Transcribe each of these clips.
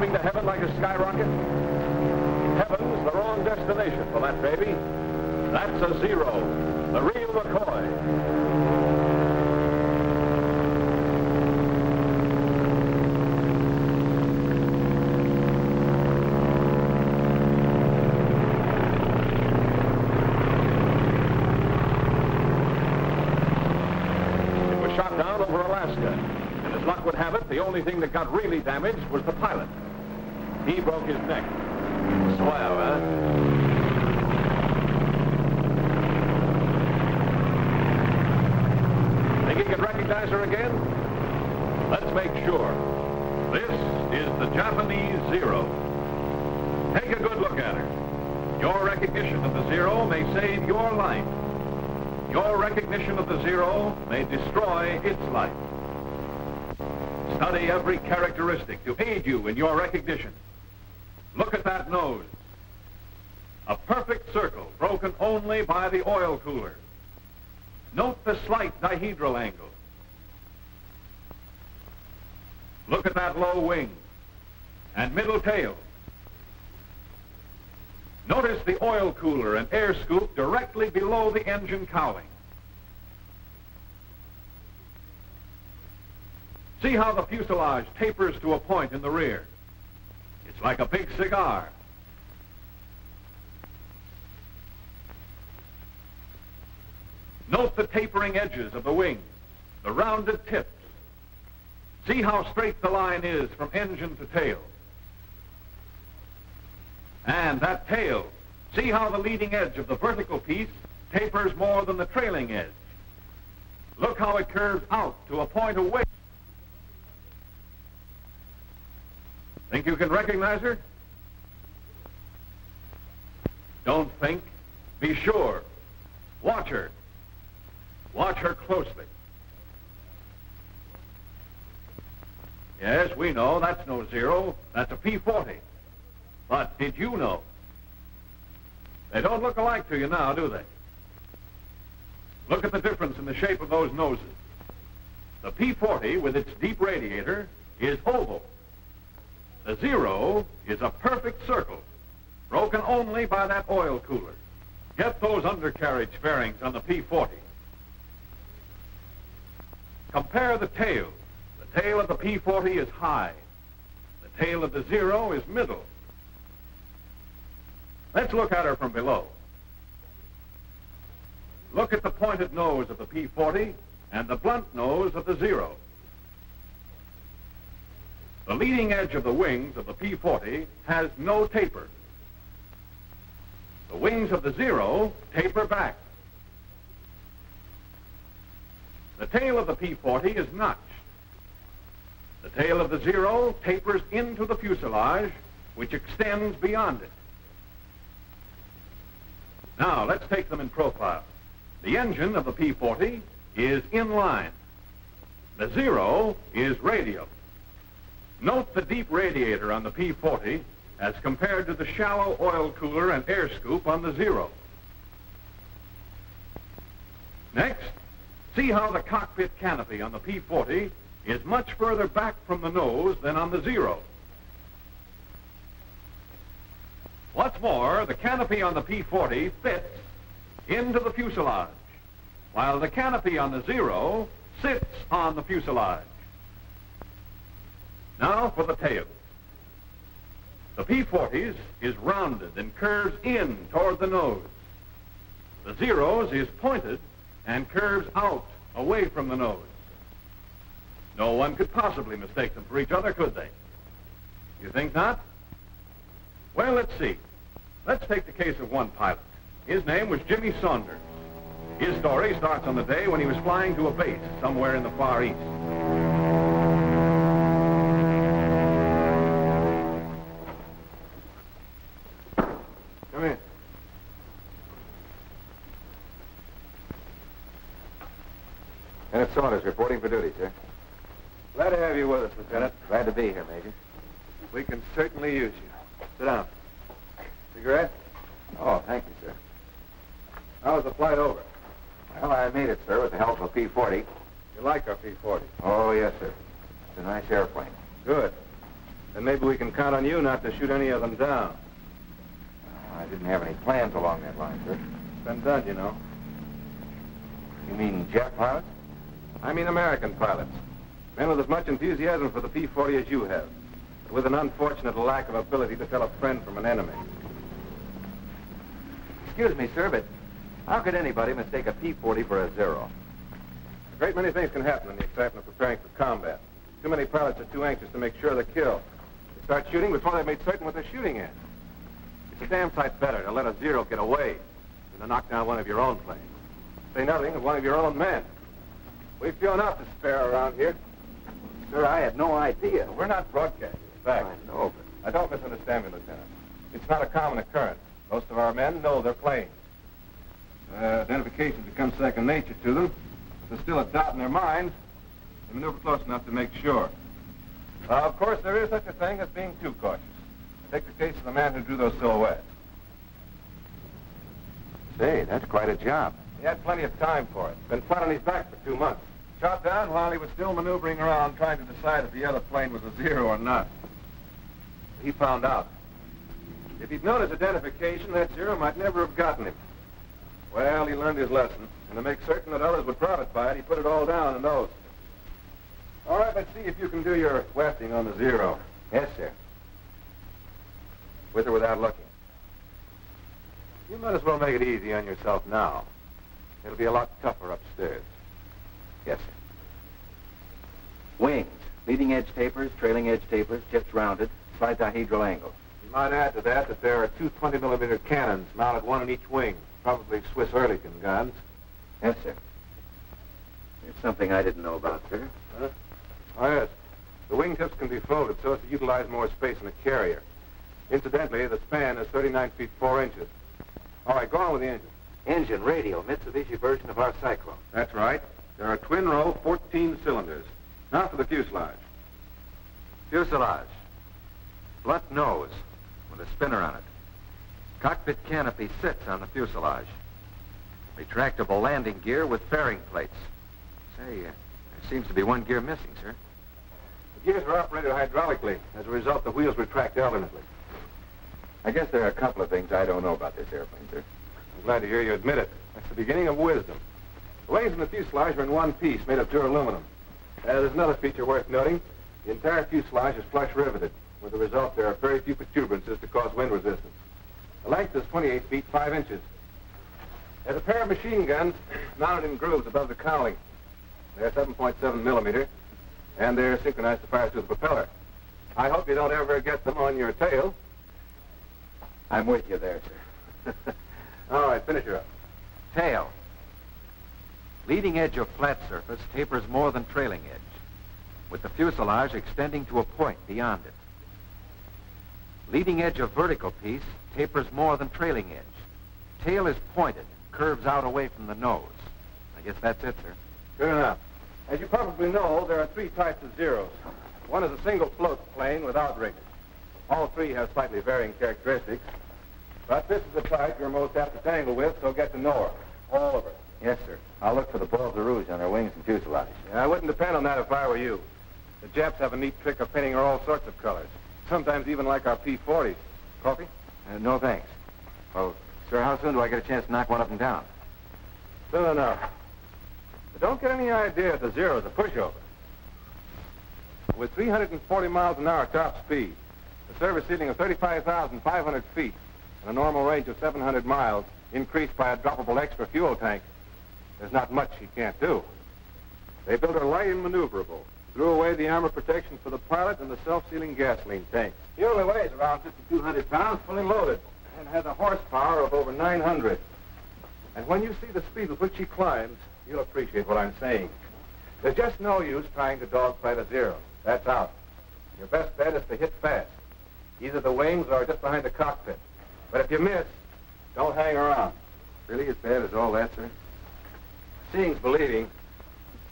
climbing to heaven like a skyrocket? Heaven's the wrong destination for that baby. That's a Zero, the real McCoy. The only thing that got really damaged was the pilot. He broke his neck. Swear, huh? Think you can recognize her again? Let's make sure. This is the Japanese Zero. Take a good look at her. Your recognition of the Zero may save your life. Your recognition of the Zero may destroy its life. Study every characteristic to aid you in your recognition. Look at that nose. A perfect circle broken only by the oil cooler. Note the slight dihedral angle. Look at that low wing and middle tail. Notice the oil cooler and air scoop directly below the engine cowling. See how the fuselage tapers to a point in the rear. It's like a big cigar. Note the tapering edges of the wings, the rounded tips. See how straight the line is from engine to tail. And that tail, see how the leading edge of the vertical piece tapers more than the trailing edge. Look how it curves out to a point away. Think you can recognize her? Don't think. Be sure. Watch her. Watch her closely. Yes, we know that's no Zero. That's a P-40. But did you know? They don't look alike to you now, do they? Look at the difference in the shape of those noses. The P-40 with its deep radiator is oval. The Zero is a perfect circle, broken only by that oil cooler. Get those undercarriage fairings on the P-40. Compare the tail. The tail of the P-40 is high. The tail of the Zero is middle. Let's look at her from below. Look at the pointed nose of the P-40 and the blunt nose of the Zero. The leading edge of the wings of the P-40 has no taper. The wings of the Zero taper back. The tail of the P-40 is notched. The tail of the Zero tapers into the fuselage, which extends beyond it. Now, let's take them in profile. The engine of the P-40 is in line. The Zero is radial. Note the deep radiator on the P-40 as compared to the shallow oil cooler and air scoop on the Zero. Next, see how the cockpit canopy on the P-40 is much further back from the nose than on the Zero. What's more, the canopy on the P-40 fits into the fuselage, while the canopy on the Zero sits on the fuselage. Now for the tail. The P-40's is rounded and curves in toward the nose. The Zero's is pointed and curves out away from the nose. No one could possibly mistake them for each other, could they? You think not? Well, let's see. Let's take the case of one pilot. His name was Jimmy Saunders. His story starts on the day when he was flying to a base somewhere in the Far East. Lieutenant Saunders reporting for duty, sir. Glad to have you with us, Lieutenant. Glad to be here, Major. We can certainly use you. Sit down. Cigarette? Oh, thank you, sir. How was the flight over? Well, I made it, sir, with the help of a P-40. You like our P-40? Oh, yes, sir. It's a nice airplane. Good. Then maybe we can count on you not to shoot any of them down. I didn't have any plans along that line, sir. It's been done, you know. You mean jet pilots? I mean American pilots. Men with as much enthusiasm for the P-40 as you have, but with an unfortunate lack of ability to tell a friend from an enemy. Excuse me, sir, but how could anybody mistake a P-40 for a Zero? A great many things can happen in the excitement of preparing for combat. Too many pilots are too anxious to make sure they're killed. They start shooting before they've made certain what they're shooting at. It's a damn sight better to let a Zero get away than to knock down one of your own planes. Say nothing of one of your own men. We've few enough to spare around here. Sir, I had no idea. Well, we're not broadcasting. In fact, I know, but... I don't misunderstand me, Lieutenant. It's not a common occurrence. Most of our men know they're planes. Identification becomes second nature to them. If there's still a doubt in their minds, they maneuver close enough to make sure. Of course, there is such a thing as being too cautious. Take the case of the man who drew those silhouettes. Say, that's quite a job. He had plenty of time for it. Been flat on his back for 2 months. Shot down while he was still maneuvering around, trying to decide if the other plane was a Zero or not. He found out. If he'd known his identification, that Zero might never have gotten him. Well, he learned his lesson, and to make certain that others would profit by it, he put it all down in those. All right, let's see if you can do your wafting on the Zero. Yes, sir. With or without looking. You might as well make it easy on yourself now. It'll be a lot tougher upstairs. Yes, sir. Wings. Leading edge tapers, trailing edge tapers, jets rounded, slight dihedral angle. You might add to that there are two 20-millimeter cannons mounted one in each wing. Probably Swiss Erlikon guns. Yes, sir. There's something I didn't know about, sir. Huh? Oh, yes. The wingtips can be folded so as to utilize more space in a carrier. Incidentally, the span is 39 feet 4 inches. All right, go on with the engine. Engine, radial, Mitsubishi version of our Cyclone. That's right. There are twin-row 14 cylinders. Now for the fuselage. Fuselage. Blunt nose with a spinner on it. Cockpit canopy sits on the fuselage. Retractable landing gear with fairing plates. Say, there seems to be one gear missing, sir. The gears are operated hydraulically. As a result, the wheels retract alternately. I guess there are a couple of things I don't know about this airplane, sir. I'm glad to hear you admit it. That's the beginning of wisdom. The wings and the fuselage are in one piece, made of pure aluminum. There's another feature worth noting. The entire fuselage is flush riveted. With the result, there are very few protuberances to cause wind resistance. The length is 28 feet, 5 inches. There's a pair of machine guns mounted in grooves above the cowling. They're 7.7 millimeter, and they're synchronized to fire through the propeller. I hope you don't ever get them on your tail. I'm with you there, sir. All right, finish her up. Tail. Leading edge of flat surface tapers more than trailing edge, with the fuselage extending to a point beyond it. Leading edge of vertical piece tapers more than trailing edge. Tail is pointed, curves out away from the nose. I guess that's it, sir. Good enough. As you probably know, there are three types of Zeros. One is a single float plane without riggers. All three have slightly varying characteristics. But this is the type you're most apt to tangle with, so get to know her. All of her. Yes, sir. I'll look for the balls of rouge on her wings and fuselage. Yeah, I wouldn't depend on that if I were you. The Japs have a neat trick of painting her all sorts of colors. Sometimes even like our P-40s. Coffee? No, thanks. Well, sir, how soon do I get a chance to knock one of them down? Soon enough. But don't get any idea that the Zero is a pushover. With 340 miles an hour top speed, the service ceiling of 35,500 feet, and a normal range of 700 miles, increased by a droppable extra fuel tank, there's not much she can't do. They built her light and maneuverable. Threw away the armor protection for the pilot and the self-sealing gasoline tank. He only weighs around 5,200 pounds, fully loaded, and has a horsepower of over 900. And when you see the speed with which she climbs, you'll appreciate what I'm saying. There's just no use trying to dogfight a Zero. That's out. Your best bet is to hit fast, either the wings or just behind the cockpit. But if you miss, don't hang around. Really as bad as all that, sir? Seeing's believing.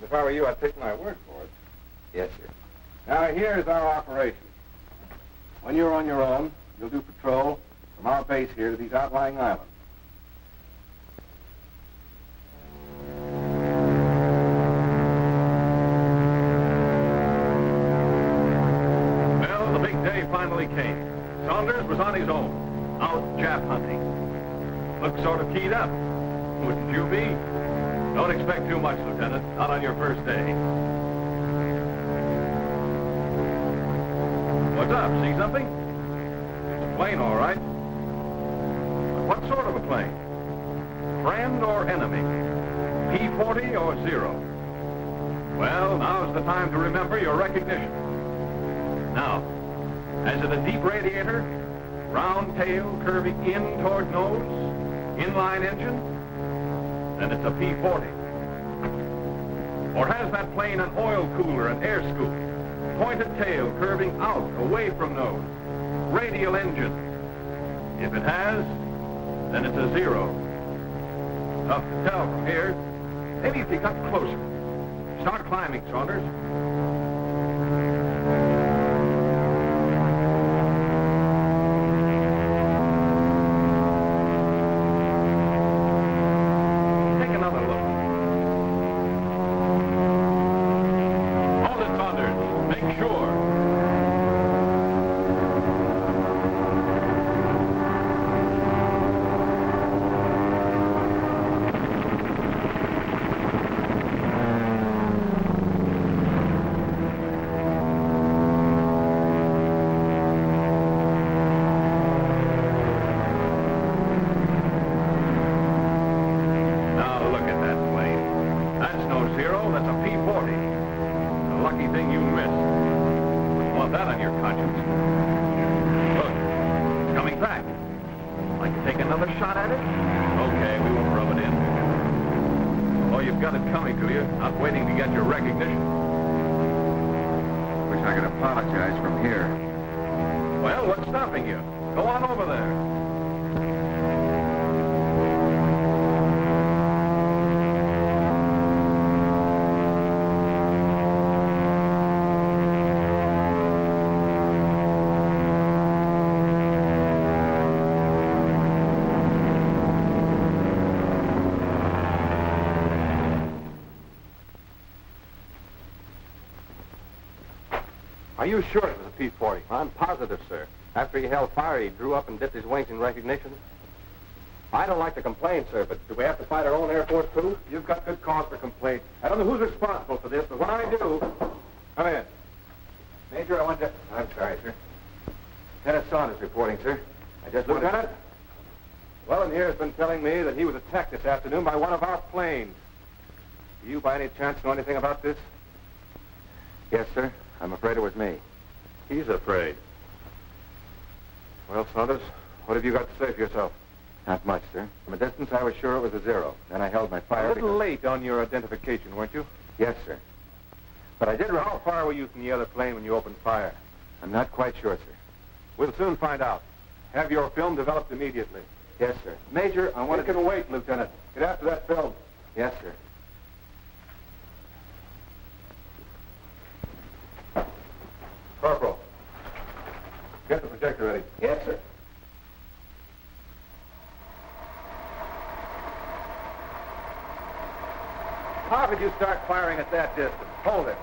But if I were you, I'd take my word for it. Yes, sir. Now, here's our operation. When you're on your own, you'll do patrol from our base here to these outlying islands. Well, the big day finally came. Saunders was on his own, out Jap hunting. Looked sort of keyed up. Wouldn't you be? Don't expect too much, Lieutenant. Not on your first day. What's up? See something? It's a plane, all right. What sort of a plane? Friend or enemy? P-40 or Zero? Well, now's the time to remember your recognition. Now, as in a deep radiator, round tail curving in toward nose, inline engine, then it's a P-40. Or has that plane an oil cooler, an air scoop, pointed tail curving out, away from nose, radial engine? If it has, then it's a Zero. Tough to tell from here. Maybe if you got closer. Start climbing, Saunders. Take another look. Hold it, Saunders. Make sure. Are you sure it was a P-40? I'm positive, sir. After he held fire, he drew up and dipped his wings in recognition. I don't like to complain, sir, but do we have to fight our own Air Force, too? You've got good cause for complaint. I don't know who's responsible for this, but when I do... Come in. Major, I want to... I'm sorry, sir. Lieutenant Saunders reporting, sir. I just... Lieutenant? Well, here has been telling me that he was attacked this afternoon by one of our planes. Do you, by any chance, know anything about this? Yes, sir. I'm afraid it was me. He's afraid. Well, Saunders, what have you got to say for yourself? Not much, sir. From a distance, I was sure it was a Zero. Then I held my fire. A little late on your identification, weren't you? Yes, sir. But I did... How far were you from the other plane when you opened fire? I'm not quite sure, sir. We'll soon find out. Have your film developed immediately. Yes, sir. Major, I want to... You can wait, Lieutenant. Get after that film. Yes, sir. Corporal, get the projector ready. Yes, sir. How did you start firing at that distance? Hold it.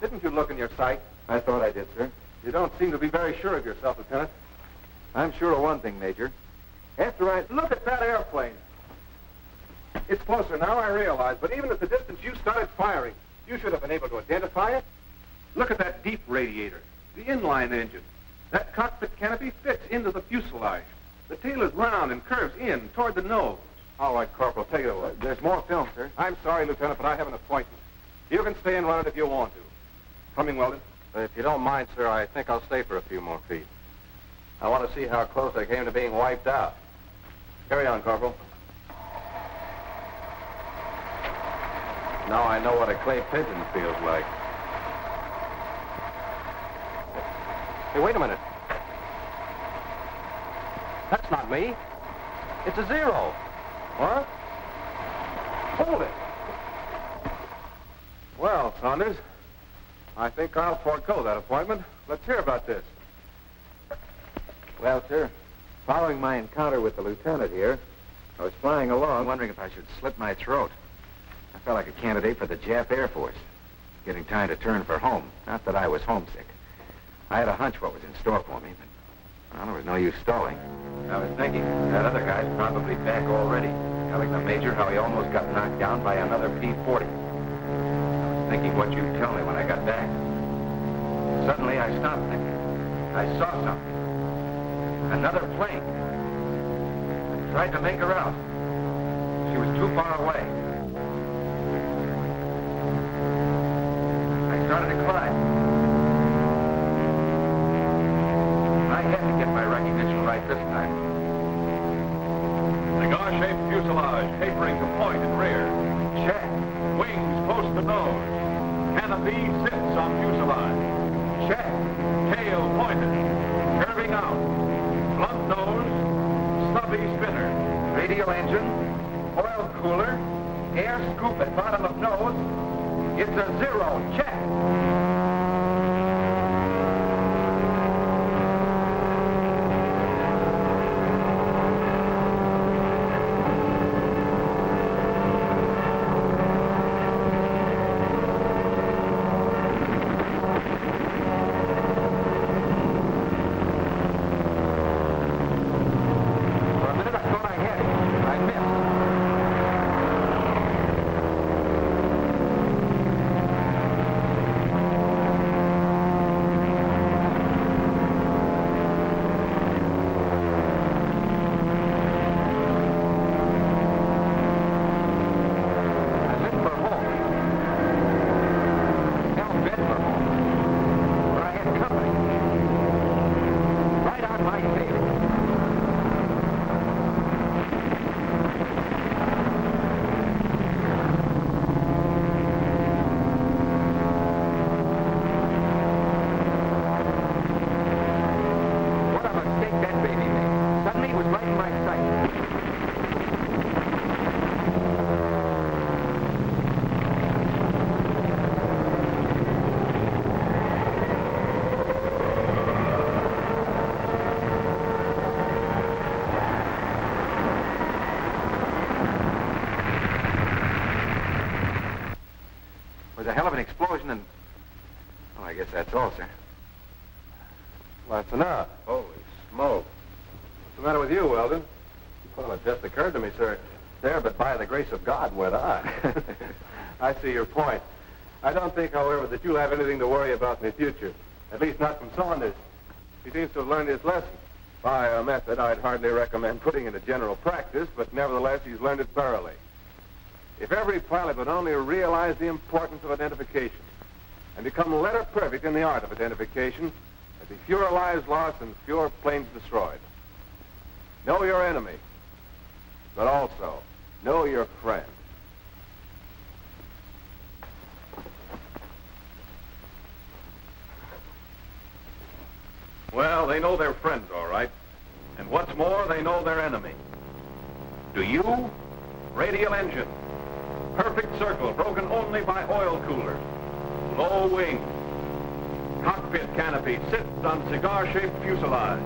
Didn't you look in your sight? I thought I did, sir. You don't seem to be very sure of yourself, Lieutenant. I'm sure of one thing, Major. After I... Look at that airplane. It's closer now, I realize, but even at the distance you started firing, you should have been able to identify it. Look at that deep radiator, the inline engine. That cockpit canopy fits into the fuselage. The tail is round and curves in toward the nose. All right, Corporal, take it away. There's more film, sir. I'm sorry, Lieutenant, but I have an appointment. You can stay and run it if you want to. Coming, Weldon. If you don't mind, sir, I think I'll stay for a few more feet. I want to see how close I came to being wiped out. Carry on, Corporal. Now I know what a clay pigeon feels like. Hey, wait a minute. That's not me. It's a Zero. What? Hold it. Well, Saunders, I think I'll forego that appointment. Let's hear about this. Well, sir, following my encounter with the lieutenant here, I was flying along wondering if I should slit my throat. I felt like a candidate for the Jap Air Force. Getting time to turn for home. Not that I was homesick. I had a hunch what was in store for me, but well, there was no use stalling. I was thinking that other guy's probably back already, telling the major how he almost got knocked down by another P-40. I was thinking what you'd tell me when I got back. Suddenly I stopped thinking. I saw something. Another plane. I tried to make her out. She was too far away. I started to climb. I had to get my recognition right this time. Cigar-shaped fuselage, tapering to point and rear. Check. Wings close to nose. Canopy sits on fuselage. Check. Tail pointed. Curving out. Blunt nose. Stubby spinner. Radial engine. Oil cooler. Air scoop at bottom of nose. It's a zero. Check. Explosion and... Well, I guess that's all, sir. Well, that's enough. Holy smoke. What's the matter with you, Weldon? Well, it just occurred to me, sir. There, but by the grace of God, went I. I see your point. I don't think, however, that you'll have anything to worry about in the future. At least not from Saunders. He seems to have learned his lesson. By a method I'd hardly recommend putting into general practice, but nevertheless, he's learned it thoroughly. If every pilot would only realize the importance of identification and become letter perfect in the art of identification, there'd be fewer lives lost and fewer planes destroyed. Know your enemy, but also know your friend. Well, they know their friends, all right. And what's more, they know their enemy. Do you? Radial engine. Perfect circle, broken only by oil cooler. Low wing. Cockpit canopy sits on cigar-shaped fuselage.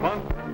Blunt.